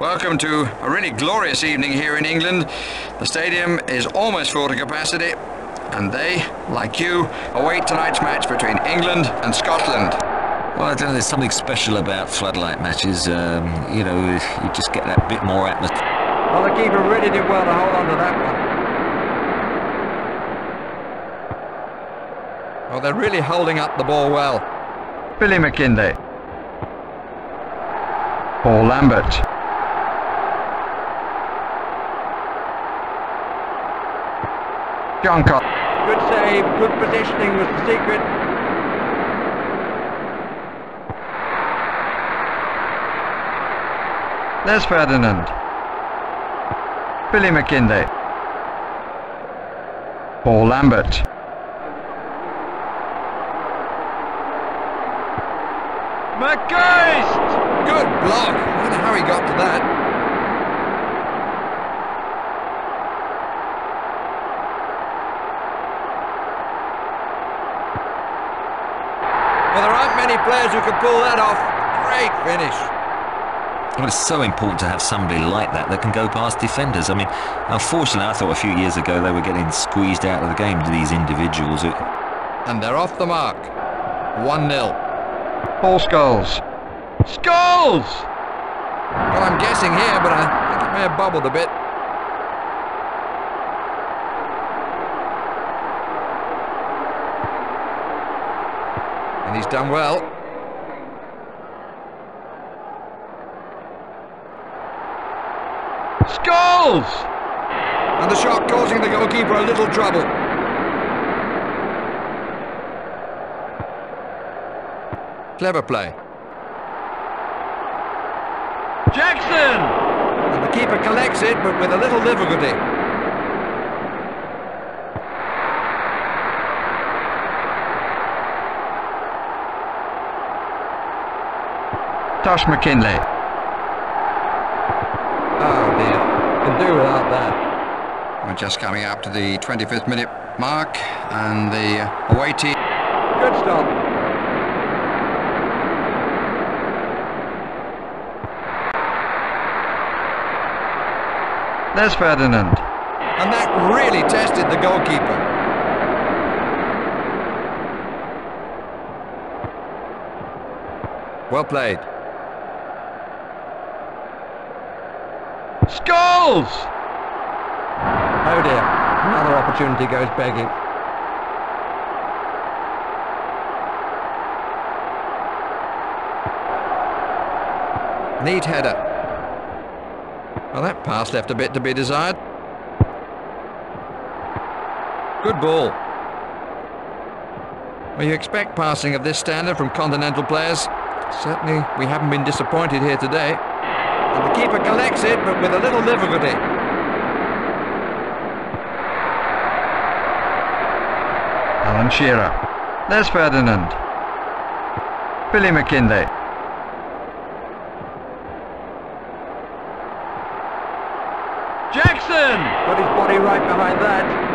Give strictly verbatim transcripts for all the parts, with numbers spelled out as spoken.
Welcome to a really glorious evening here in England. The stadium is almost full to capacity, and they, like you, await tonight's match between England and Scotland. Well, I don't know, there's something special about floodlight matches. Um, you know, you just get that bit more atmosphere. Well, the keeper really did well to hold on to that one. Well, they're really holding up the ball well. Billy McKinday. Paul Lambert. John Cox. Good save, good positioning was the secret. There's Ferdinand. Billy McKinday. Paul Lambert. McGeist! Good block! I don't know how he got to that. Players who can pull that off. Great finish. Well, it's so important to have somebody like that that can go past defenders. I mean, unfortunately, I thought a few years ago they were getting squeezed out of the game to these individuals. Who... And they're off the mark. one nil. Paul Scholes. Scholes! Well, I'm guessing here, but I think it may have bubbled a bit. And he's done well. Scholes! And the shot causing the goalkeeper a little trouble. Clever play. Jackson! And the keeper collects it, but with a little difficulty. Tosh McKinley. Do without that. We're just coming up to the twenty-fifth minute mark, and the away team. Good stop. There's Ferdinand. And that really tested the goalkeeper. Well played. Skulls! Oh dear, another opportunity goes begging. Neat header. Well, that pass left a bit to be desired. Good ball. Well, you expect passing of this standard from continental players. Certainly, we haven't been disappointed here today. And the keeper collects it, but with a little difficulty. Alan Shearer. There's Ferdinand. Billy McKinley. Jackson! Got his body right behind that.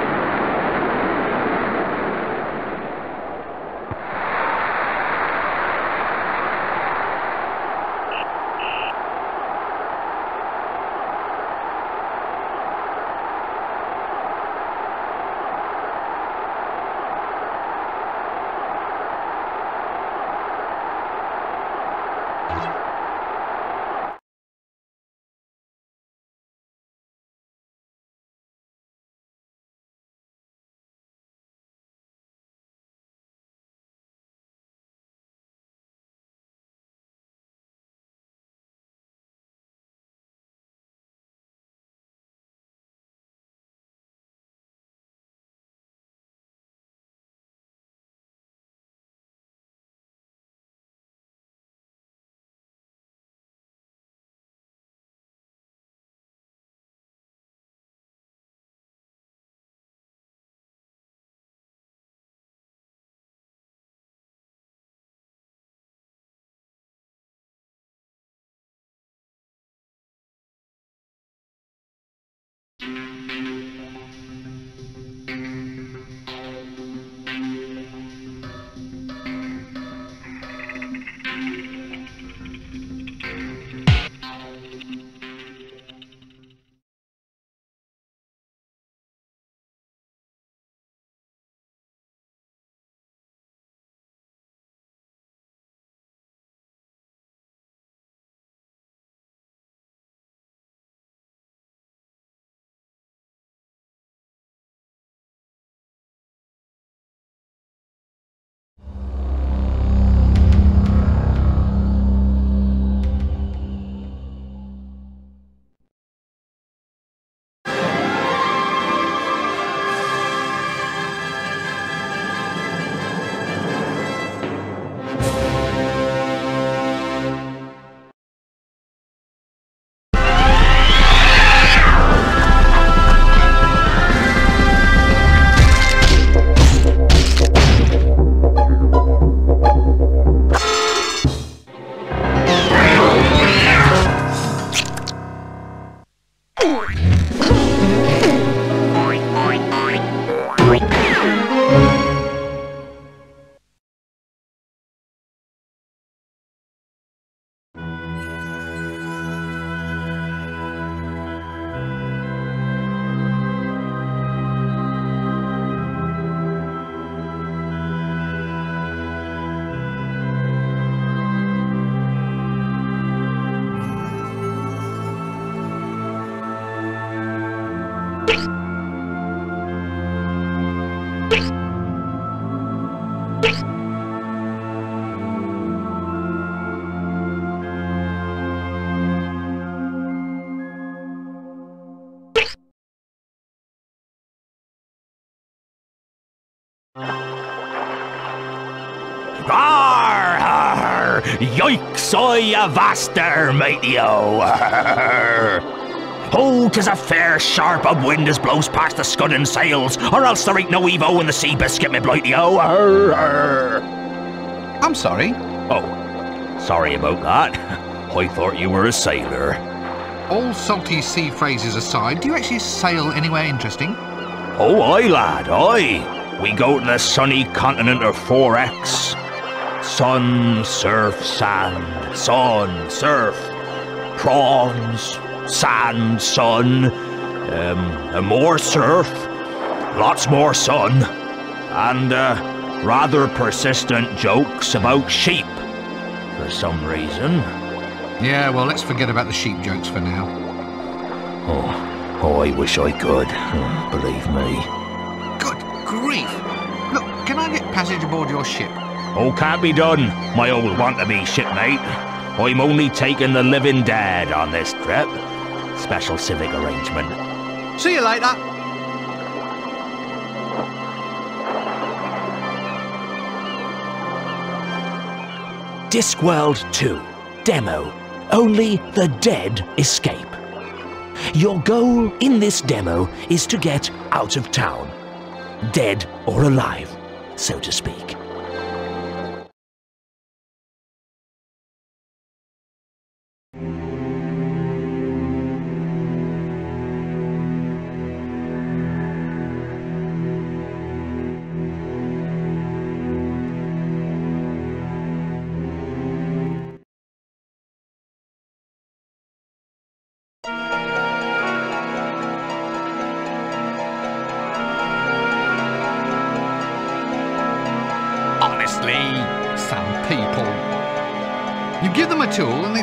Yikes, I avaster, matey-o! Oh, 'tis a fair sharp up wind as blows past the scudding sails, or else there ain't no evo in the sea biscuit, me blighty-o! I'm sorry. Oh, sorry about that. I thought you were a sailor. All salty sea phrases aside, do you actually sail anywhere interesting? Oh, aye, lad, aye. We go to the sunny continent of four X. Sun, surf, sand, sun, surf, prawns, sand, sun, um, and more surf, lots more sun, and uh, rather persistent jokes about sheep. for some reason. Yeah, well, let's forget about the sheep jokes for now. Oh, oh I wish I could, oh, believe me. Good grief! Look, can I get passage aboard your ship? Oh, can't be done, my old want-to-be shipmate. I'm only taking the living dead on this trip. Special civic arrangement. See you later! Discworld two. Demo. Only the dead escape. Your goal in this demo is to get out of town. Dead or alive, so to speak.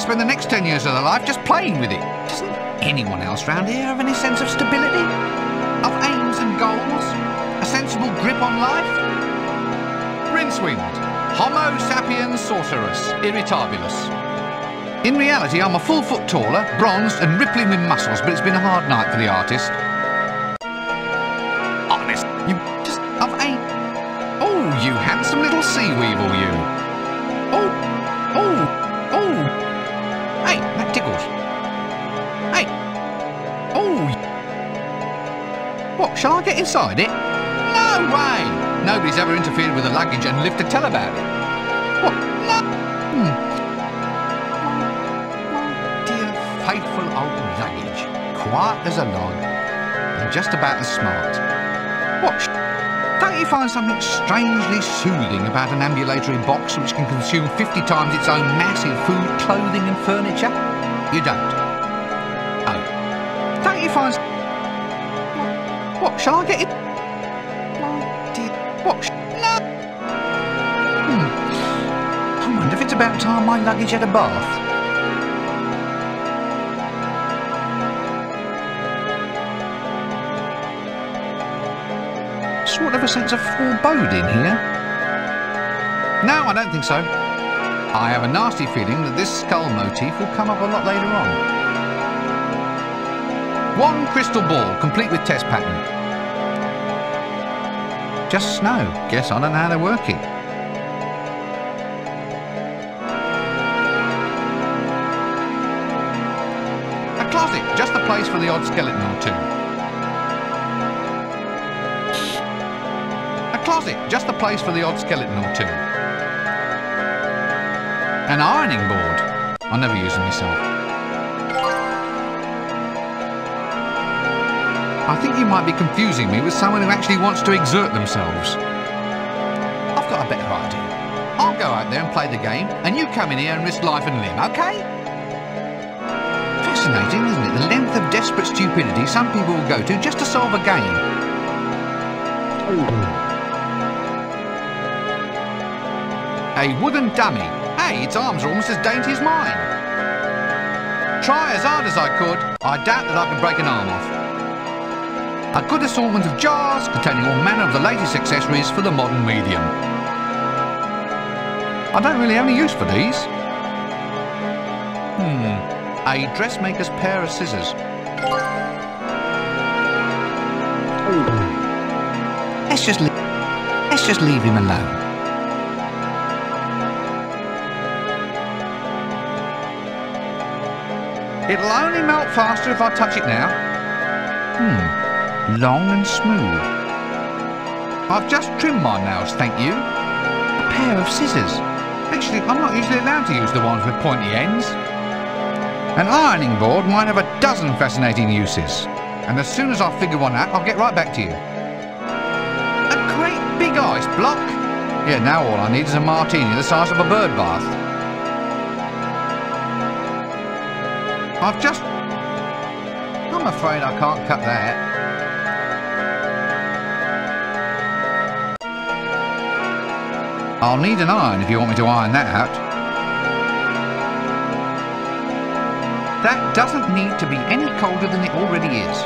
Spend the next ten years of their life just playing with it. Doesn't anyone else round here have any sense of stability? Of aims and goals? A sensible grip on life? Rincewind, Homo sapiens sorcerus, irritabilis. In reality, I'm a full foot taller, bronzed and rippling with muscles, but it's been a hard night for the artist. Honest, you just, of aim. Oh, you handsome little sea weevil, you. Oh, oh. Shall I get inside it? No way! Nobody's ever interfered with the luggage and lived to tell about it. What? No! Hmm. My dear, faithful old luggage. Quiet as a log. And just about as smart. What? Don't you find something strangely soothing about an ambulatory box which can consume fifty times its own mass in food, clothing and furniture? You don't. Oh. Don't you find... What, shall I get it? What? No! Hmm. I wonder if it's about time my luggage had a bath. Sort of a sense of foreboding here. No, I don't think so. I have a nasty feeling that this skull motif will come up a lot later on. One crystal ball, complete with test pattern. Just snow. Guess I don't know how they're working. A closet, just the place for the odd skeleton or two. A closet, just the place for the odd skeleton or two. An ironing board. I never use them myself. I think you might be confusing me with someone who actually wants to exert themselves. I've got a better idea. I'll go out there and play the game, and you come in here and risk life and limb, okay? Fascinating, isn't it? The length of desperate stupidity some people will go to just to solve a game. A wooden dummy. Hey, its arms are almost as dainty as mine. Try as hard as I could, I doubt that I could break an arm off. A good assortment of jars containing all manner of the latest accessories for the modern medium. I don't really have any use for these. Hmm, a dressmaker's pair of scissors. Ooh. Let's just leave, let's just leave him alone. It'll only melt faster if I touch it now. Hmm. Long and smooth. I've just trimmed my nails, thank you. A pair of scissors. Actually, I'm not usually allowed to use the ones with pointy ends. An ironing board might have a dozen fascinating uses. And as soon as I figure one out, I'll get right back to you. A great big ice block. Yeah, now all I need is a martini the size of a bird bath. I've just... I'm afraid I can't cut that. I'll need an iron if you want me to iron that out. That doesn't need to be any colder than it already is.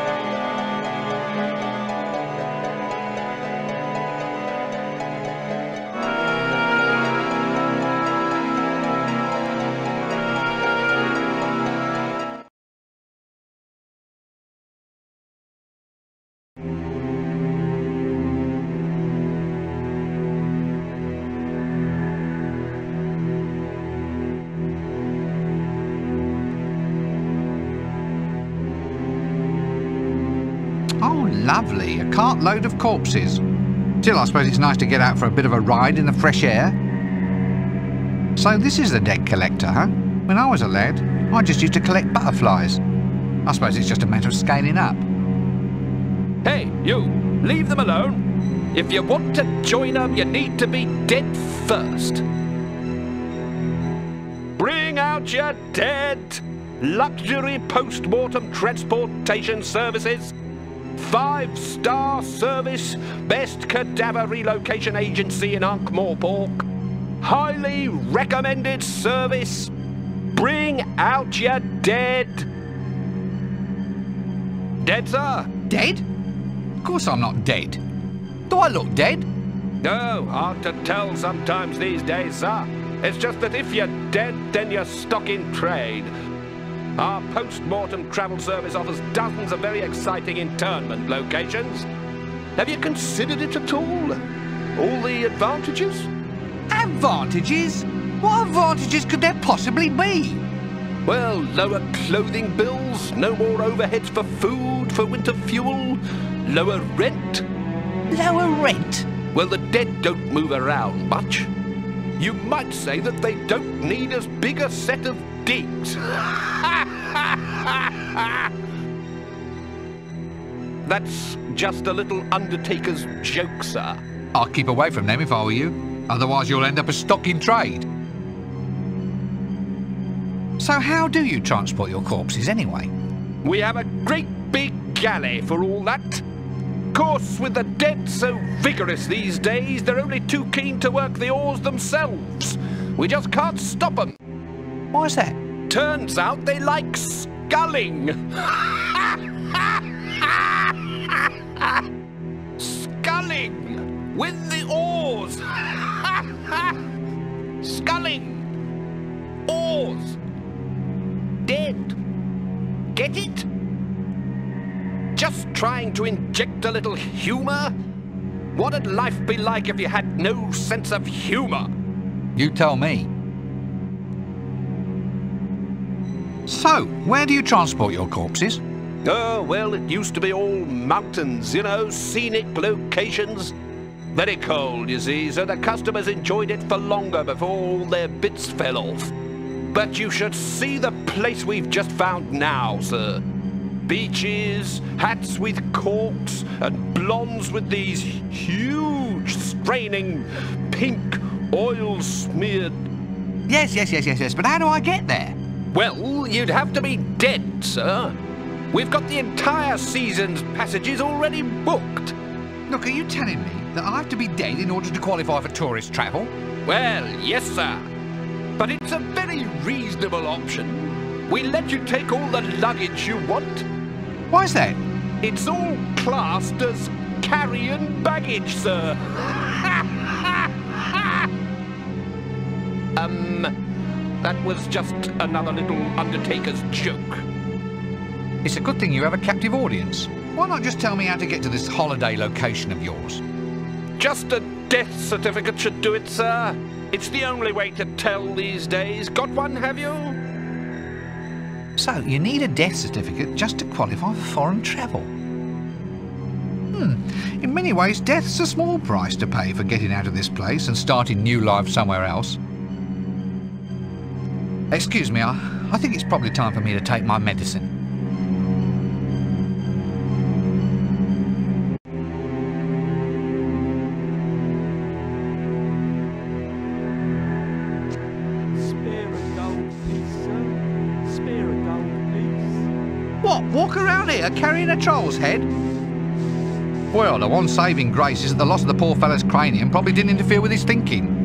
Lovely, a cartload of corpses. Still, I suppose it's nice to get out for a bit of a ride in the fresh air. So this is the dead collector, huh? When I was a lad, I just used to collect butterflies. I suppose it's just a matter of scaling up. Hey, you! Leave them alone! If you want to join them, you need to be dead first. Bring out your dead! Luxury post-mortem transportation services. Five-star service, best cadaver relocation agency in Ankh-Morpork. Highly recommended service. Bring out your dead. Dead, sir? Dead? Of course I'm not dead. Do I look dead? No, hard to tell sometimes these days, sir. It's just that if you're dead, then you're stuck in trade. Our post-mortem travel service offers dozens of very exciting internment locations. Have you considered it at all? All the advantages? Advantages? What advantages could there possibly be? Well, lower clothing bills, no more overheads for food, for winter fuel, lower rent. Lower rent? Well, the dead don't move around much. You might say that they don't need as big a set of digs. That's just a little undertaker's joke, sir. I'll keep away from them if I were you. Otherwise you'll end up a stock in trade. So how do you transport your corpses anyway? We have a great big galley for all that. Of course, with the dead so vigorous these days, they're only too keen to work the oars themselves. We just can't stop them. Why's that? Turns out they like sculling. Sculling with the oars. Sculling. Oars. Dead. Get it? Just trying to inject a little humour? What'd life be like if you had no sense of humour? You tell me. So, where do you transport your corpses? Oh, well, it used to be all mountains, you know, scenic locations. Very cold, you see, so the customers enjoyed it for longer before all their bits fell off. But you should see the place we've just found now, sir. Beaches, hats with corks, and blondes with these huge, straining, pink, oil-smeared... Yes, yes, yes, yes, yes, but how do I get there? Well, you'd have to be dead, sir. We've got the entire season's passages already booked. Look, are you telling me that I have to be dead in order to qualify for tourist travel? Well, yes, sir. But it's a very reasonable option. We let you take all the luggage you want. Why's that? It's all classed as carry-on baggage, sir. um, that was just another little undertaker's joke. It's a good thing you have a captive audience. Why not just tell me how to get to this holiday location of yours? Just a death certificate should do it, sir. It's the only way to tell these days. Got one, have you? So, you need a death certificate just to qualify for foreign travel. Hmm, in many ways, death's a small price to pay for getting out of this place and starting new life somewhere else. Excuse me, I, I think it's probably time for me to take my medicine. Carrying a troll's head? Well, the one saving grace is that the loss of the poor fellow's cranium probably didn't interfere with his thinking.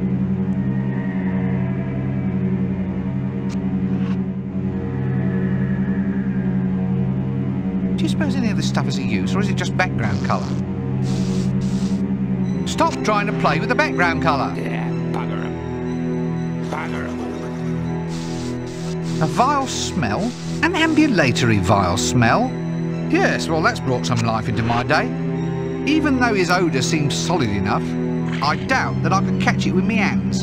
Do you suppose any of this stuff is a use, or is it just background colour? Stop trying to play with the background colour! Yeah, bugger him. Bugger him. A vile smell? An ambulatory vile smell? Yes, well, that's brought some life into my day. Even though his odour seems solid enough, I doubt that I could catch it with me hands.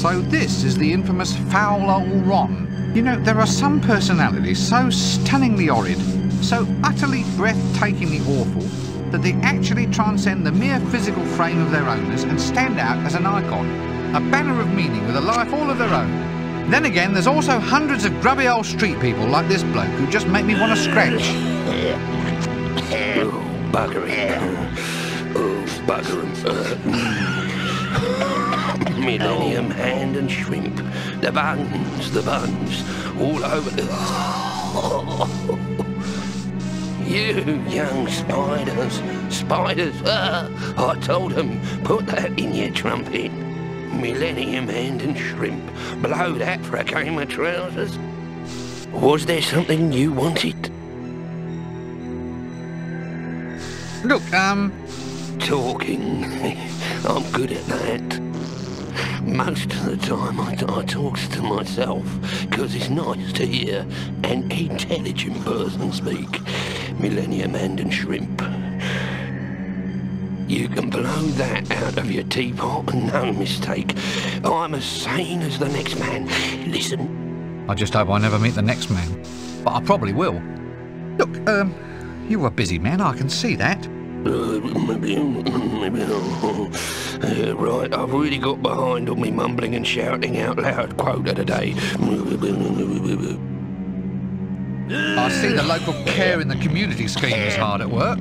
So this is the infamous foul old Ron. You know, there are some personalities so stunningly horrid, so utterly breathtakingly awful, that they actually transcend the mere physical frame of their owners and stand out as an icon, a banner of meaning with a life all of their own. Then again, there's also hundreds of grubby old street people like this bloke who just make me want to scratch. Oh, bugger him. Oh, bugger him. Millennium, oh. Hand and shrimp. The buns, the buns, all over the... Oh. You young spiders, spiders. Ah, I told them, put that in your trumpet. Millennium hand and shrimp. Blow that for a game of trousers. Was there something you wanted? Look, um... talking. I'm good at that. Most of the time I, I talks to myself, because it's nice to hear an intelligent person speak. Millennium hand and shrimp. You can blow that out of your teapot, no mistake. I'm as sane as the next man. Listen. I just hope I never meet the next man. But I probably will. Look, um, you're a busy man, I can see that. Uh, maybe, maybe uh, right, I've really got behind on me mumbling and shouting out loud quota today. I see the local care in the community scheme is hard at work.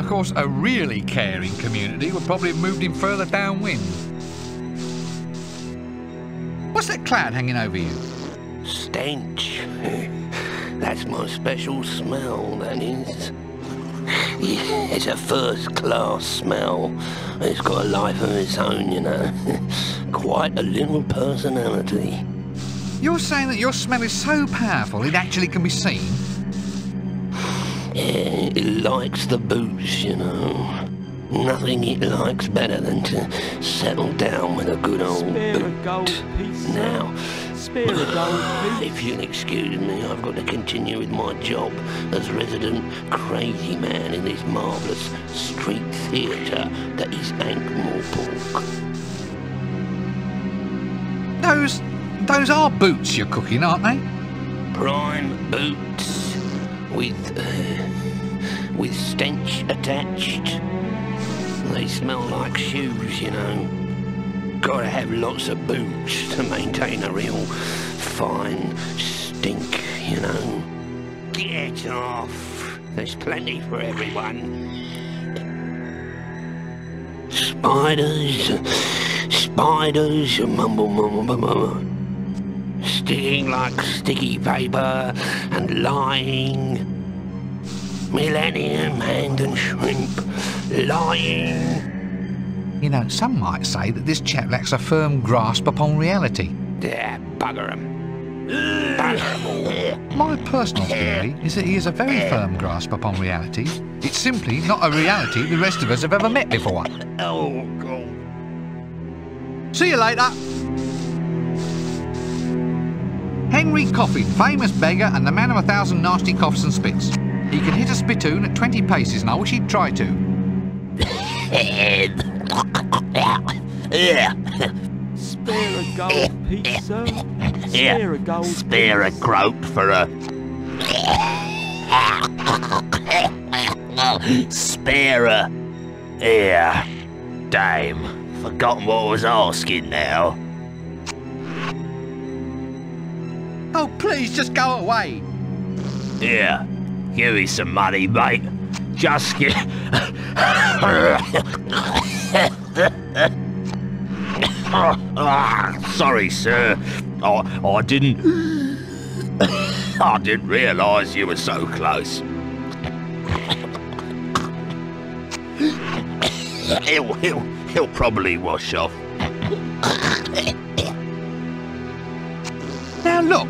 Of course, a really caring community would probably have moved him further downwind. What's that cloud hanging over you? Stench. That's my special smell, that is. Yeah, it's a first-class smell. It's got a life of its own, you know. Quite a little personality. You're saying that your smell is so powerful it actually can be seen? Yeah, it likes the booze, you know. Nothing it likes better than to settle down with a good old boot. Now... if you'll excuse me, I've got to continue with my job as resident crazy man in this marvellous street theatre that is Ankh-Morpork. Those... those are boots you're cooking, aren't they? Prime boots. With... Uh, with stench attached. They smell like shoes, you know. Gotta have lots of boots to maintain a real fine stink, you know. Get off. There's plenty for everyone. Spiders. Spiders. Mumble, mumble, mumble. Stinging like sticky paper and lying. Millennium hand and shrimp. Lying. You know, some might say that this chap lacks a firm grasp upon reality. Yeah, bugger him. Bugger him all. My personal theory is that he has a very firm grasp upon reality. It's simply not a reality the rest of us have ever met before. Oh, God. See you later. Henry Coffin, famous beggar and the man of a thousand nasty coughs and spits. He can hit a spittoon at twenty paces, and I wish he'd try to. Spare a gold piece, sir. Spare a gold piece. Spare a groat for a... Spare a... Yeah. Dame. Forgotten what I was asking now. Oh, please, just go away. Yeah. Give me some money, mate. Just get... Sorry, sir. I, I didn't... I didn't realise you were so close. He'll, he'll, he'll probably wash off. Now look.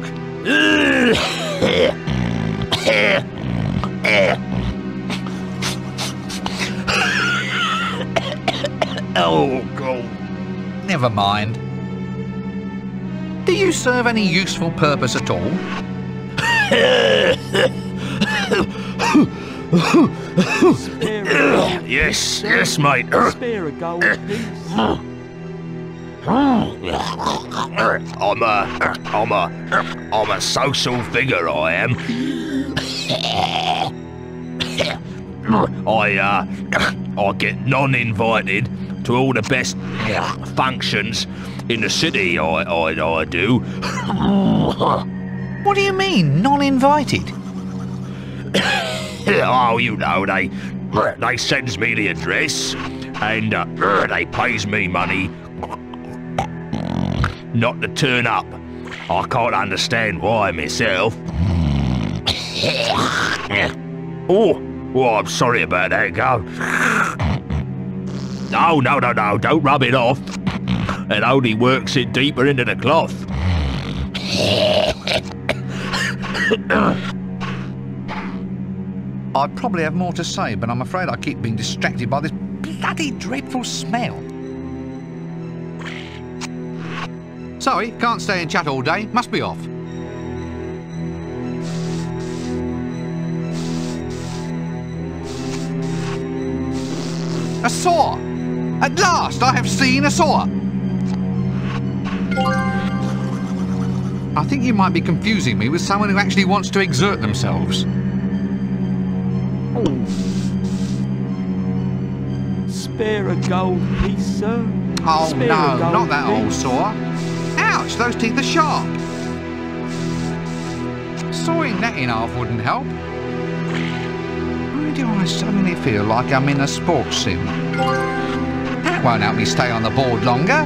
Oh, God. Never mind. Do you serve any useful purpose at all? Yes, yes, mate. Spare a gold piece. I'm a, I'm a, I'm a social figure, I am. I, uh, I get non-invited to all the best functions in the city. I, I, I do. What do you mean, non-invited? Oh, you know, they, they sends me the address, and uh, they pays me money not to turn up. I can't understand why myself. Oh, well, I'm sorry about that, go. No, no, no, no, don't rub it off. It only works it deeper into the cloth. I probably have more to say, but I'm afraid I keep being distracted by this bloody dreadful smell. Sorry, can't stay and chat all day. Must be off. A saw! At last, I have seen a saw! I think you might be confusing me with someone who actually wants to exert themselves. Spare a gold piece, sir. Oh, Spare no, not that piece. Old saw. Ouch, those teeth are sharp. Sawing that in half wouldn't help. Why do I suddenly feel like I'm in a sports sim? That won't help me stay on the board longer.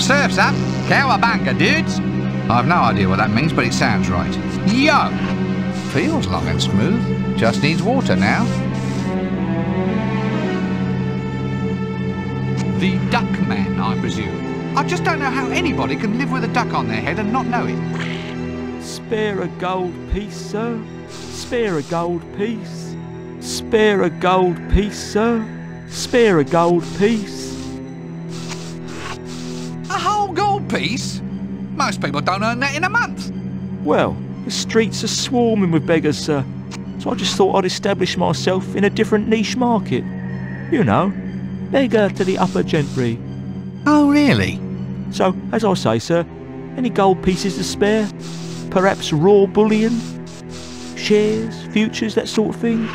Surf's up. Cowabunga, dudes. I've no idea what that means, but it sounds right. Yo! Feels long and smooth. Just needs water now. The duck man, I presume. I just don't know how anybody can live with a duck on their head and not know it. Spare a gold piece, sir. Spare a gold piece. Spare a gold piece, sir. Spare a gold piece. A whole gold piece? Most people don't earn that in a month. Well, the streets are swarming with beggars, sir. So I just thought I'd establish myself in a different niche market. You know, beggar to the upper gentry. Oh, really? So, as I say, sir, any gold pieces to spare? Perhaps raw bullion? Shares, futures, that sort of thing?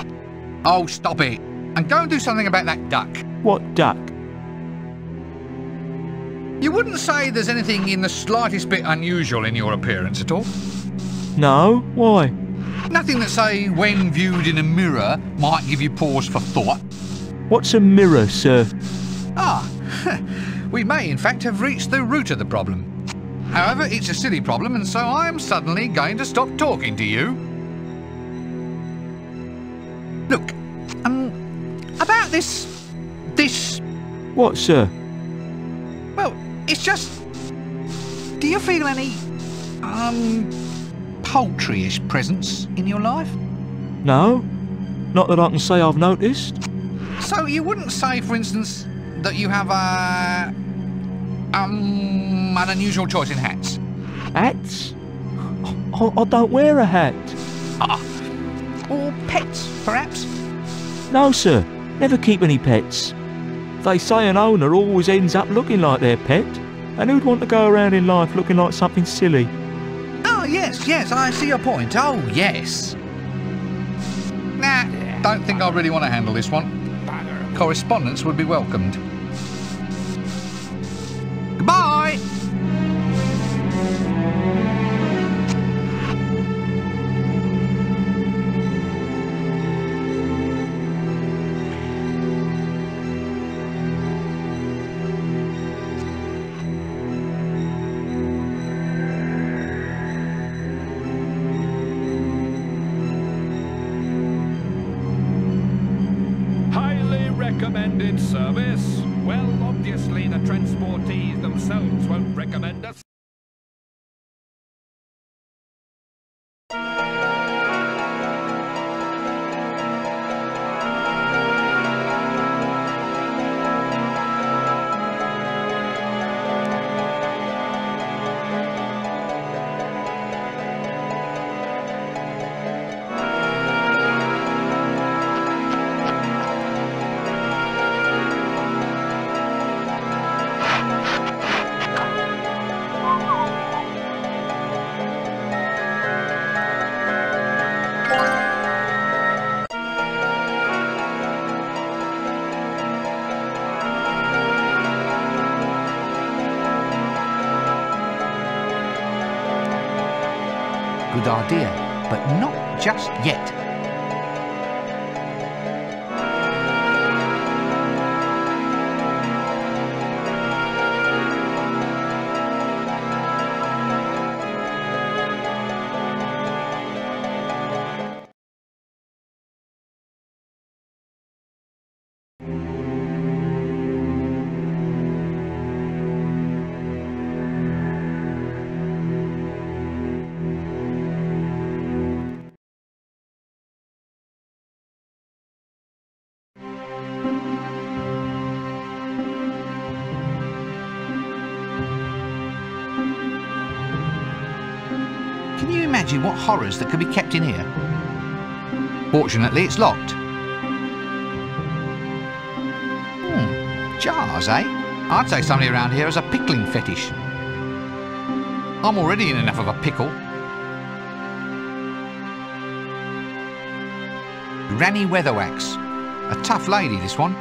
Oh, stop it. And go and do something about that duck. What duck? You wouldn't say there's anything in the slightest bit unusual in your appearance at all? No? Why? Nothing that, say, when viewed in a mirror, might give you pause for thought. What's a mirror, sir? Ah, we may, in fact, have reached the root of the problem. However, it's a silly problem, and so I'm suddenly going to stop talking to you. Look, um, about this... this... What, sir? Well, it's just... Do you feel any, um... poultry-ish presence in your life? No, not that I can say I've noticed. So you wouldn't say, for instance, that you have a um an unusual choice in hats? Hats? I, I don't wear a hat. Ah, or pets, perhaps? No, sir. Never keep any pets. They say an owner always ends up looking like their pet, and who'd want to go around in life looking like something silly? Yes, yes, I see your point. Oh, yes. Nah, don't think I really want to handle this one. Correspondence would be welcomed. Goodbye! Recommended service. Well, obviously the transportees themselves won't recommend us. Idea, but not just yet. Imagine what horrors that could be kept in here. Fortunately, it's locked. Hmm, jars, eh? I'd say somebody around here has a pickling fetish. I'm already in enough of a pickle. Granny Weatherwax. A tough lady, this one.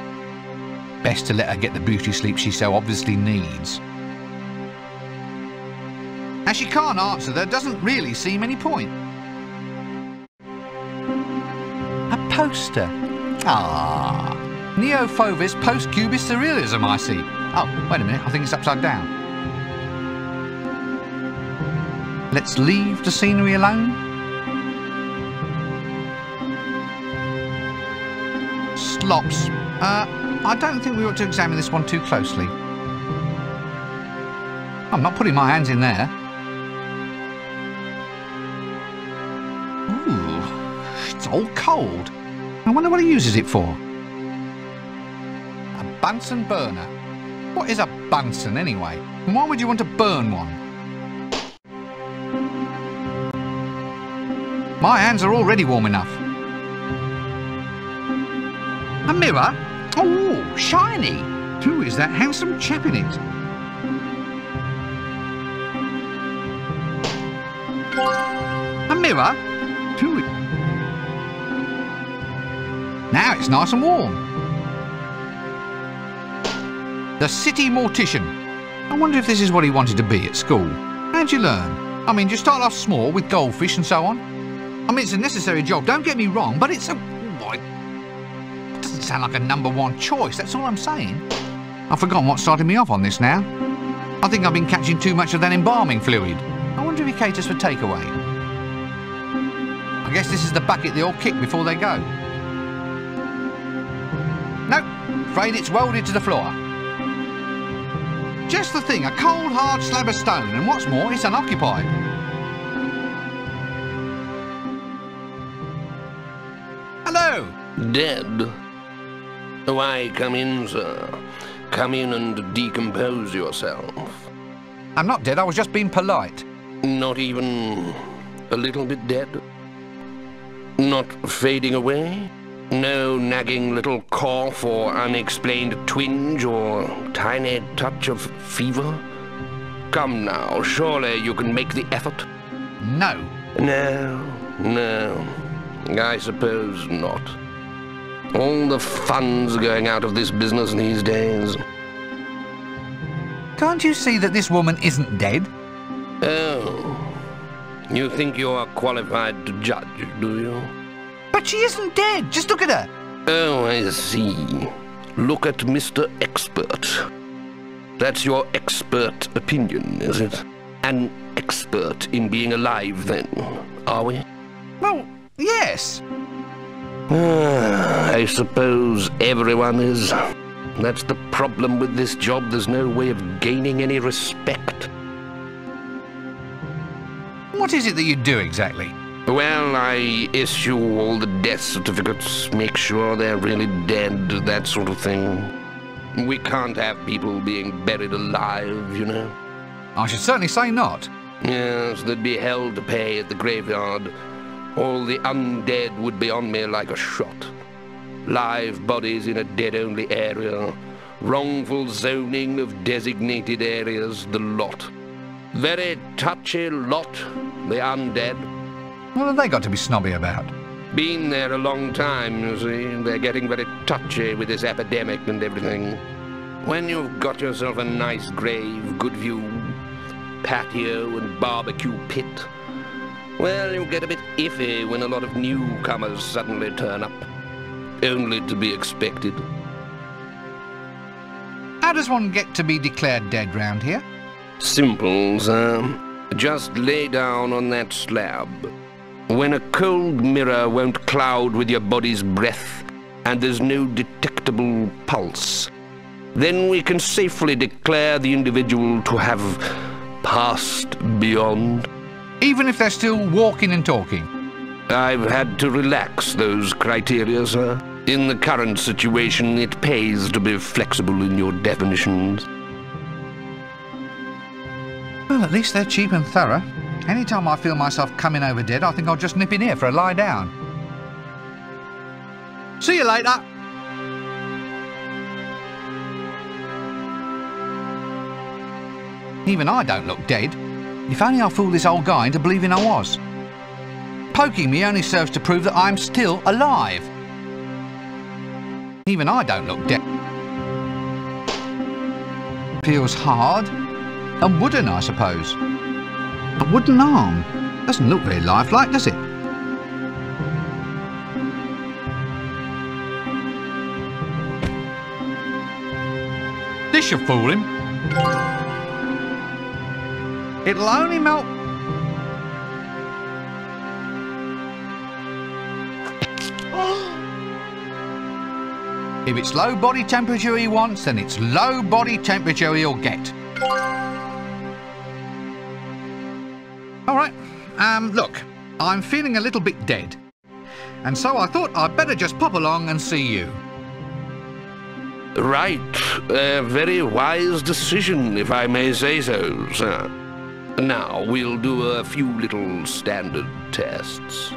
Best to let her get the beauty sleep she so obviously needs. As she can't answer, there doesn't really seem any point. A poster. Ah, Neo-Fauvis post-cubist surrealism, I see. Oh, wait a minute, I think it's upside down. Let's leave the scenery alone. Slops. Uh, I don't think we ought to examine this one too closely. I'm not putting my hands in there. All cold. I wonder what he uses it for. A Bunsen burner. What is a Bunsen anyway? And why would you want to burn one? My hands are already warm enough. A mirror? Oh, shiny. Who is that handsome chap in it? A mirror? Who is... Now it's nice and warm. The city mortician. I wonder if this is what he wanted to be at school. How'd you learn? I mean, you start off small with goldfish and so on. I mean, it's a necessary job, don't get me wrong, but it's a... Oh, it doesn't sound like a number one choice, that's all I'm saying. I've forgotten what started me off on this now. I think I've been catching too much of that embalming fluid. I wonder if he caters for takeaway. I guess this is the bucket they all kick before they go. Afraid it's welded to the floor. Just the thing, a cold hard slab of stone, and what's more, it's unoccupied. Hello! Dead. Why, come in, sir. Come in and decompose yourself. I'm not dead, I was just being polite. Not even a little bit dead? Not fading away? No nagging little cough or unexplained twinge or tiny touch of fever? Come now, surely you can make the effort? No. No, no, I suppose not. All the fun's going out of this business these days. Can't you see that this woman isn't dead? Oh, you think you're qualified to judge, do you? But she isn't dead. Just look at her. Oh, I see. Look at Mister Expert. That's your expert opinion, is it? An expert in being alive, then, are we? Well, yes. Ah, I suppose everyone is. That's the problem with this job. There's no way of gaining any respect. What is it that you do exactly? Well, I issue all the death certificates, make sure they're really dead, that sort of thing. We can't have people being buried alive, you know. I should certainly say not. Yes, there'd be hell to pay at the graveyard. All the undead would be on me like a shot. Live bodies in a dead-only area, wrongful zoning of designated areas, the lot. Very touchy lot, the undead. What have they got to be snobby about? Been there a long time, you see. They're getting very touchy with this epidemic and everything. When you've got yourself a nice grave, good view, patio and barbecue pit, well, you get a bit iffy when a lot of newcomers suddenly turn up. Only to be expected. How does one get to be declared dead round here? Simple, sir. Just lay down on that slab. When a cold mirror won't cloud with your body's breath and there's no detectable pulse, then we can safely declare the individual to have passed beyond. Even if they're still walking and talking? I've had to relax those criteria, sir. In the current situation, it pays to be flexible in your definitions. Well, at least they're cheap and thorough. Anytime I feel myself coming over dead, I think I'll just nip in here for a lie down. See you later! Even I don't look dead. If only I fooled this old guy into believing I was. Poking me only serves to prove that I'm still alive. Even I don't look dead. Feels hard and wooden, I suppose. A wooden arm doesn't look very lifelike, does it? This should fool him. It'll only melt. If it's low body temperature he wants, then it's low body temperature he'll get. All right, um, look, I'm feeling a little bit dead. And so I thought I'd better just pop along and see you. Right, a very wise decision, if I may say so, sir. Now we'll do a few little standard tests.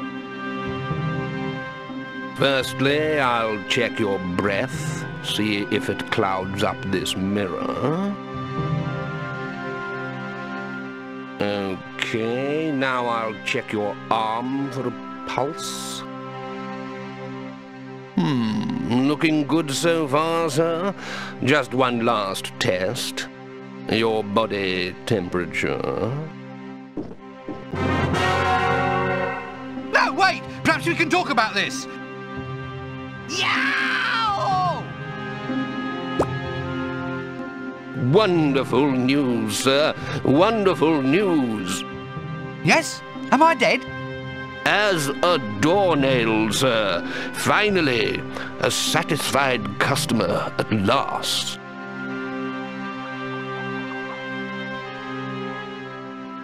Firstly, I'll check your breath, see if it clouds up this mirror. Okay, now I'll check your arm for a pulse. Hmm, looking good so far, sir. Just one last test. Your body temperature. No, wait! Perhaps we can talk about this! Yow! Wonderful news, sir. Wonderful news. Yes? Am I dead? As a doornail, sir. Finally, a satisfied customer at last.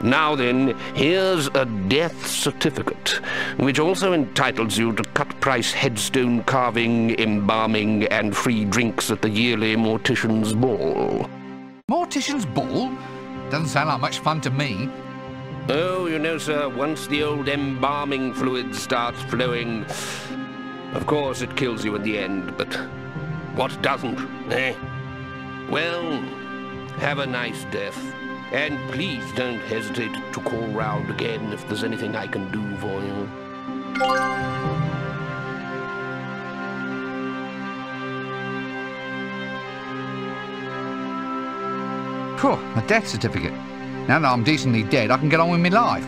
Now then, here's a death certificate, which also entitles you to cut-price headstone carving, embalming, and free drinks at the yearly Mortician's Ball. Mortician's Ball? Doesn't sound like much fun to me. Oh, you know, sir, once the old embalming fluid starts flowing, of course it kills you in the end, but what doesn't, eh? Well, have a nice death. And please don't hesitate to call round again if there's anything I can do for you. Phew, a death certificate. Now that I'm decently dead, I can get on with my life.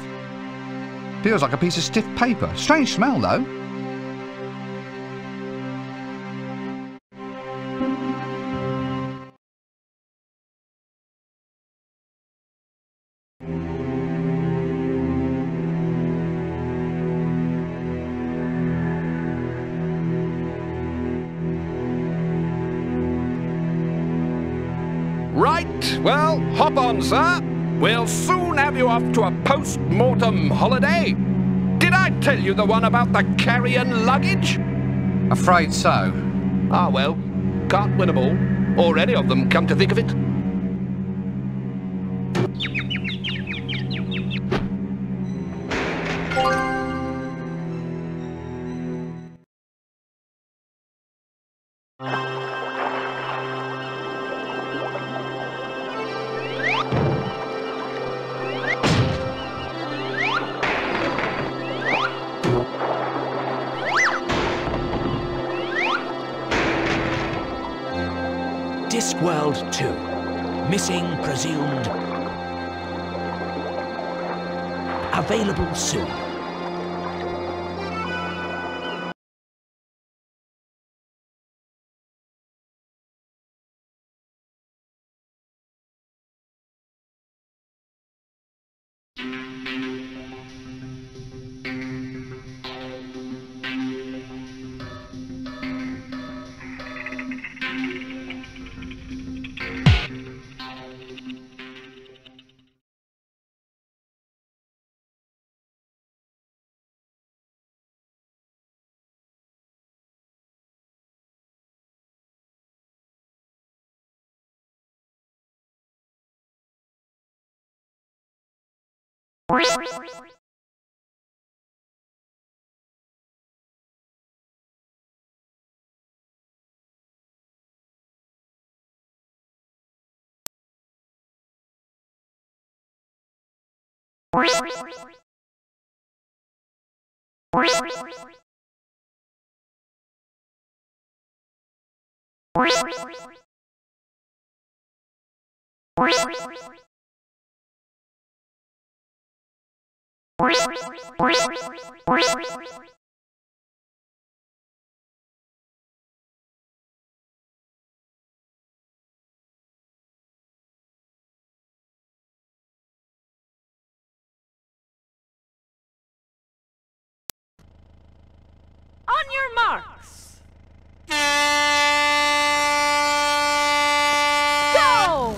Feels like a piece of stiff paper. Strange smell, though. Well, hop on, sir. We'll soon have you off to a post-mortem holiday. Did I tell you the one about the carrion luggage? Afraid so. Ah, well, can't win them all, or any of them, come to think of it. Discworld two. Missing presumed. Available soon. On your marks! Go!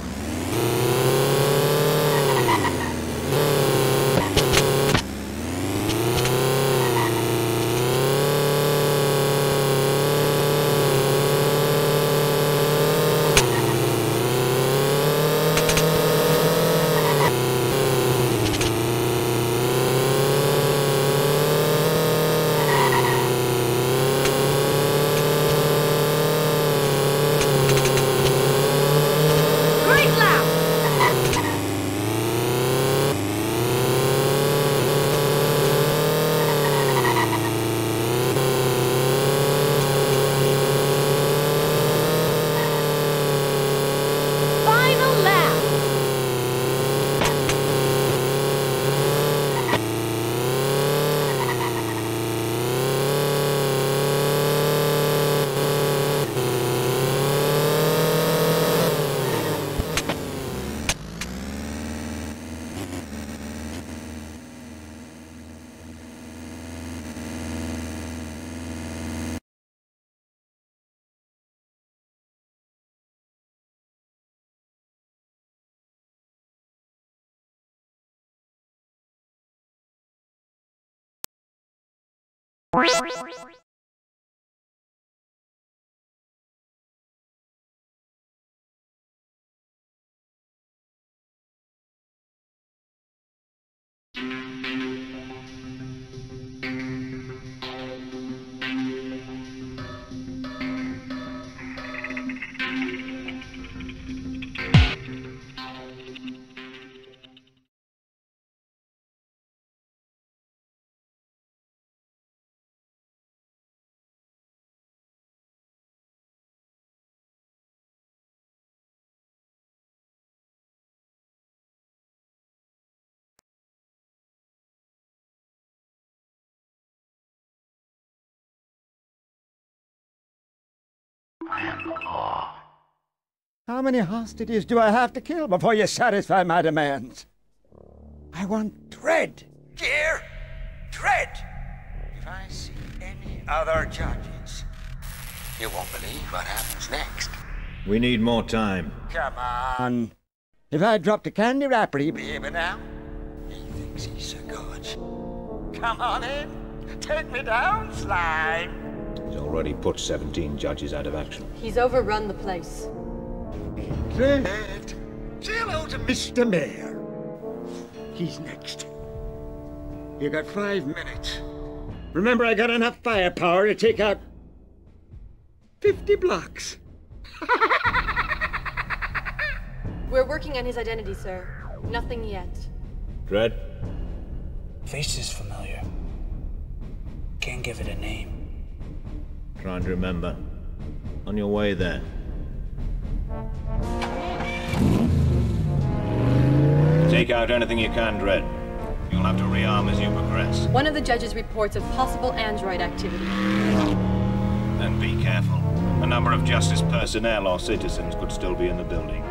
I am the law. How many hostages do I have to kill before you satisfy my demands? I want Dredd. Dear Dredd! If I see any other judges, you won't believe what happens next. We need more time. Come on. If I dropped a candy wrapper, he'd be here now. He thinks he's so good. Come on in. Take me down, slime. He's already put seventeen judges out of action. He's overrun the place. Dredd. Say hello to Mister Mayor. He's next. You got five minutes. Remember, I got enough firepower to take out fifty blocks. We're working on his identity, sir. Nothing yet. Dredd? Face is familiar. Can't give it a name. Trying to remember. On your way there. Take out anything you can, Dredd. You'll have to rearm as you progress. One of the judges reports of possible android activity. Then be careful. A number of justice personnel or citizens could still be in the building.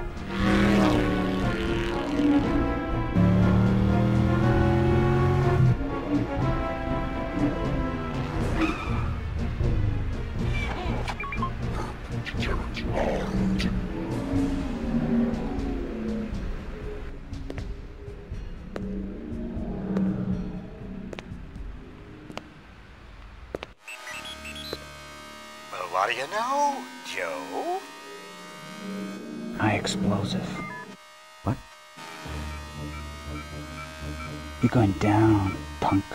What do you know, Joe? High explosive. What? You're going down, punk.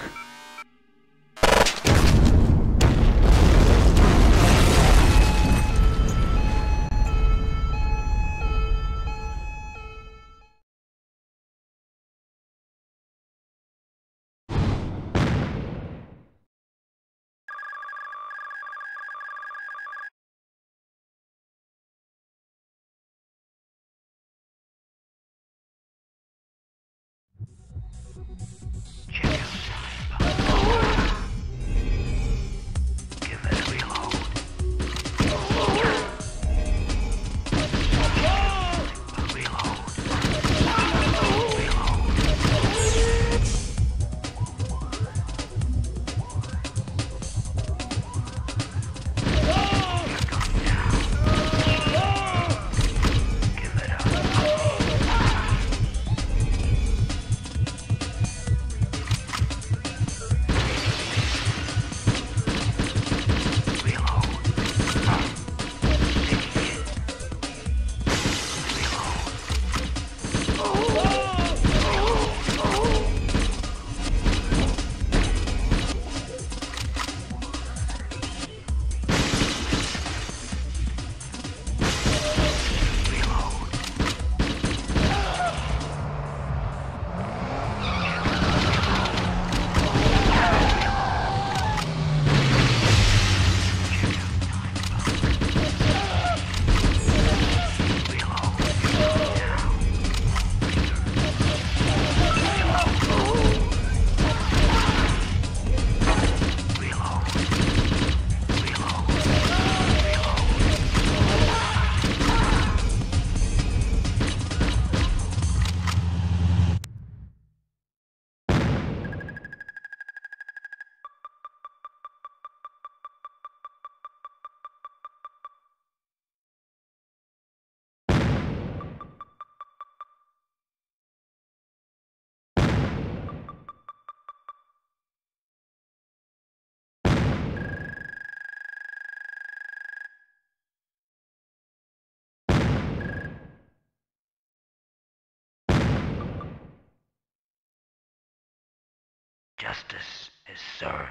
Justice is served.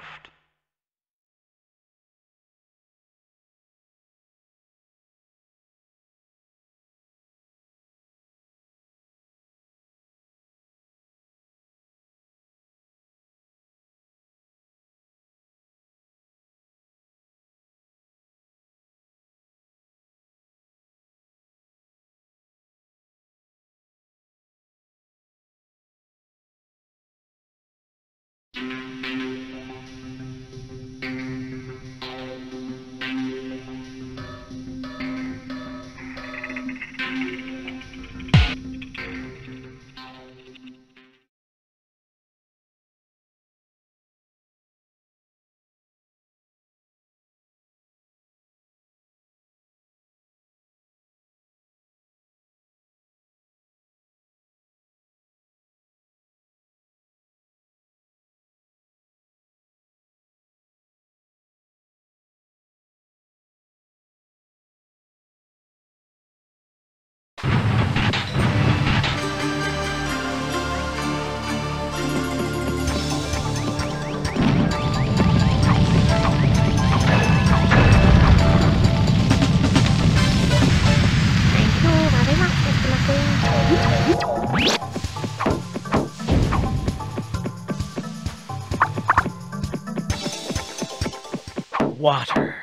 water.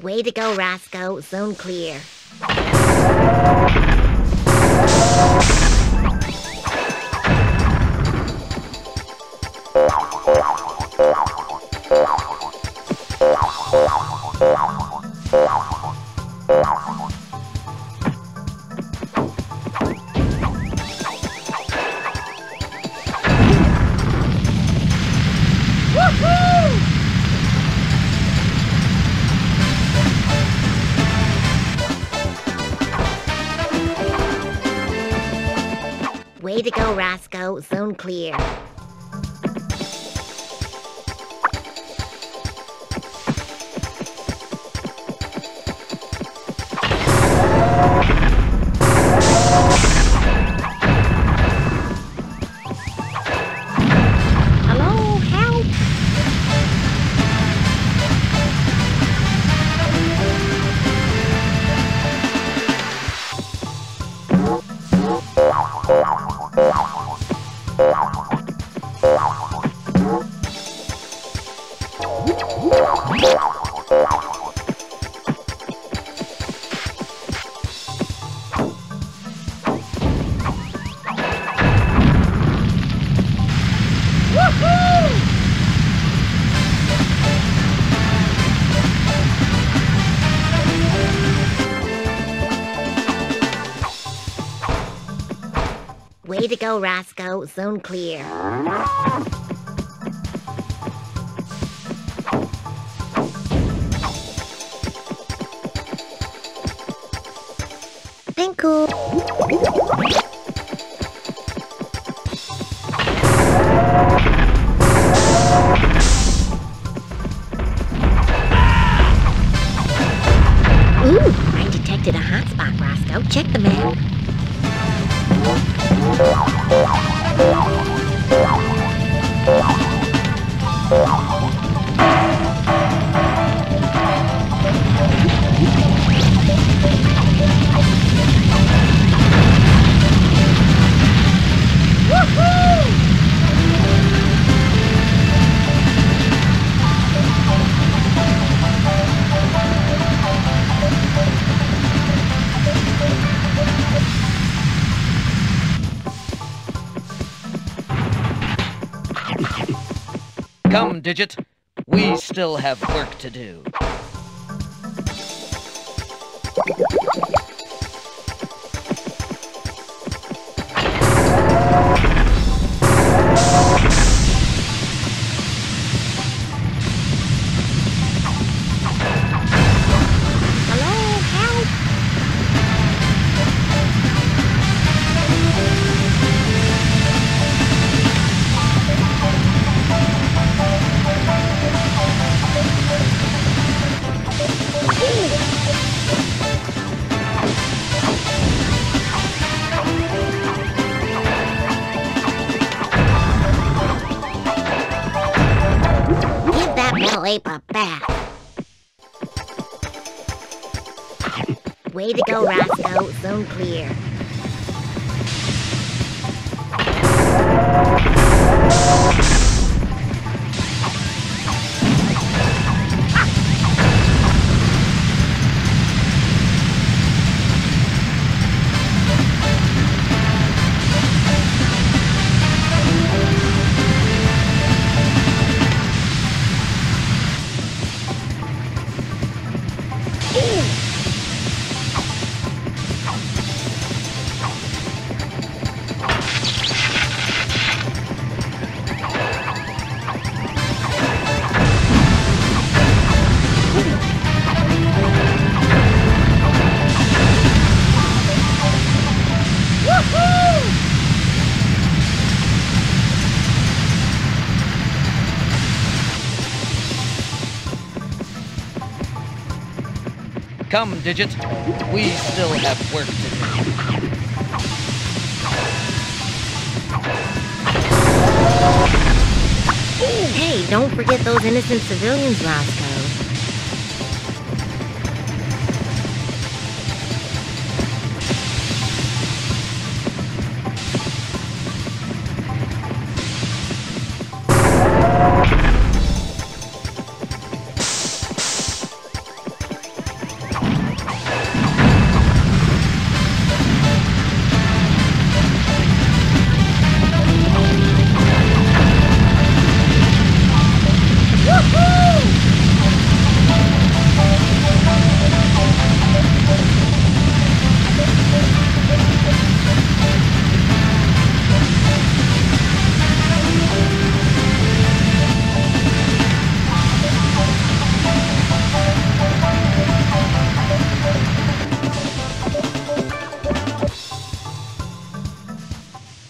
Way to go, Roscoe. Zone clear. Way to go, Roscoe. Zone clear. Way to go, Roscoe. Zone clear. Thank you. Ooh, I detected a hotspot, Roscoe. Check the map. Come, Digit. We still have work to do. Way to go, Roscoe. Zone clear. Come, Digit. We still have work to do. Oh. Don't forget those innocent civilians, Roscoe.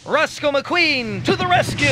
Roscoe McQueen to the rescue!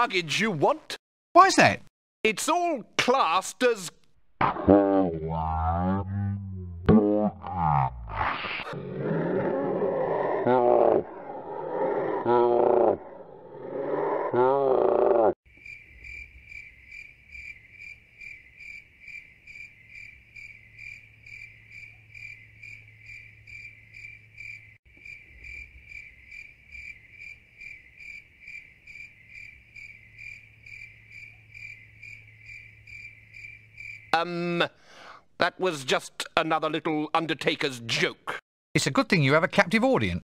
luggage you want. Why's that? It's all classed as... Um, that was just another little undertaker's joke. It's a good thing you have a captive audience.